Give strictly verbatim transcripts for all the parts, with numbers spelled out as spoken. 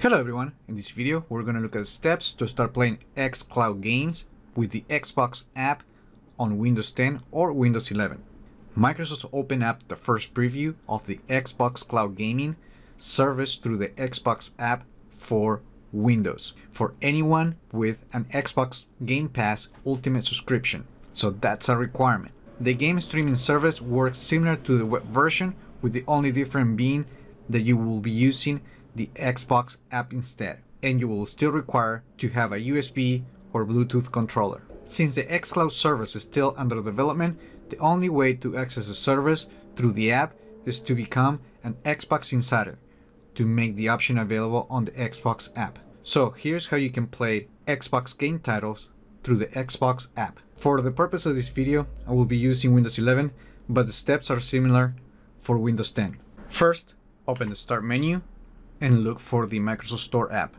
Hello everyone, in this video we're going to look at steps to start playing xCloud games with the Xbox app on Windows ten or Windows eleven. Microsoft opened up the first preview of the Xbox Cloud Gaming service through the Xbox app for Windows for anyone with an Xbox Game Pass Ultimate subscription, so that's a requirement. The game streaming service works similar to the web version, with the only difference being that you will be using the Xbox app instead, and you will still require to have a U S B or Bluetooth controller. Since the xCloud service is still under development, the only way to access the service through the app is to become an Xbox Insider to make the option available on the Xbox app. So here's how you can play Xbox game titles through the Xbox app. For the purpose of this video, I will be using Windows eleven, but the steps are similar for Windows ten. First, open the Start menu and look for the Microsoft Store app.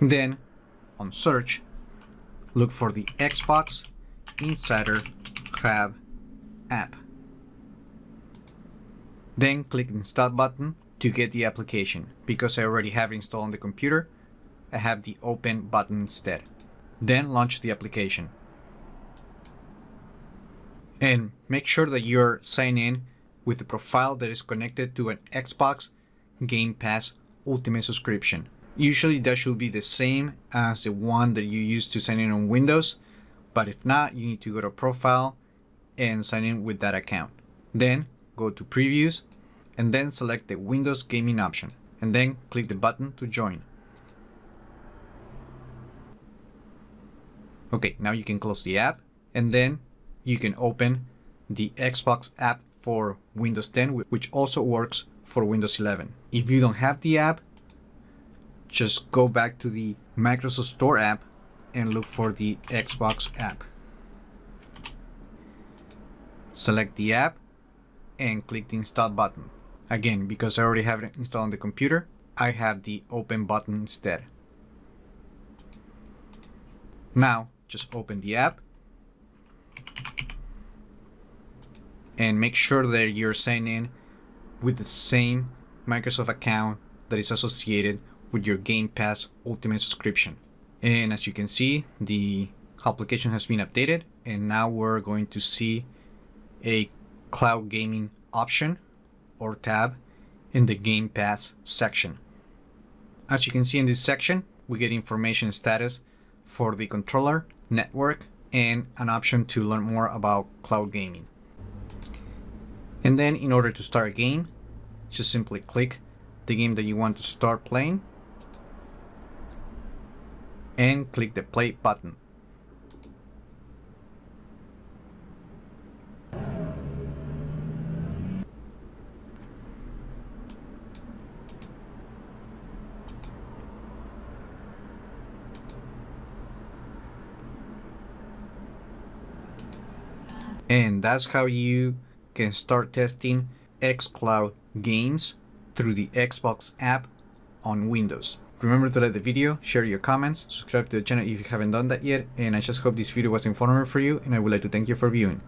Then, on Search, look for the Xbox Insider Hub app. Then click the Install button to get the application. Because I already have it installed on the computer, I have the Open button instead. Then launch the application. And make sure that you're signed in with a profile that is connected to an Xbox Game Pass Ultimate subscription. Usually that should be the same as the one that you use to sign in on Windows, but if not, you need to go to Profile and sign in with that account. Then go to Previews and then select the Windows Gaming option and then click the button to join. Okay, now you can close the app and then you can open the Xbox app for Windows ten, which also works for Windows eleven. If you don't have the app, just go back to the Microsoft Store app and look for the Xbox app. Select the app and click the Install button. Again, because I already have it installed on the computer, I have the Open button instead. Now, just open the app and make sure that you're signed in with the same Microsoft account that is associated with your Game Pass Ultimate subscription. And as you can see, the application has been updated, and now we're going to see a cloud gaming option or tab in the Game Pass section. As you can see in this section, we get information status for the controller, network, and an option to learn more about cloud gaming. And then in order to start a game, just simply click the game that you want to start playing and click the play button. And that's how you can start testing xCloud games through the Xbox app on Windows. Remember to like the video, share your comments, subscribe to the channel if you haven't done that yet, and I just hope this video was informative for you, and I would like to thank you for viewing.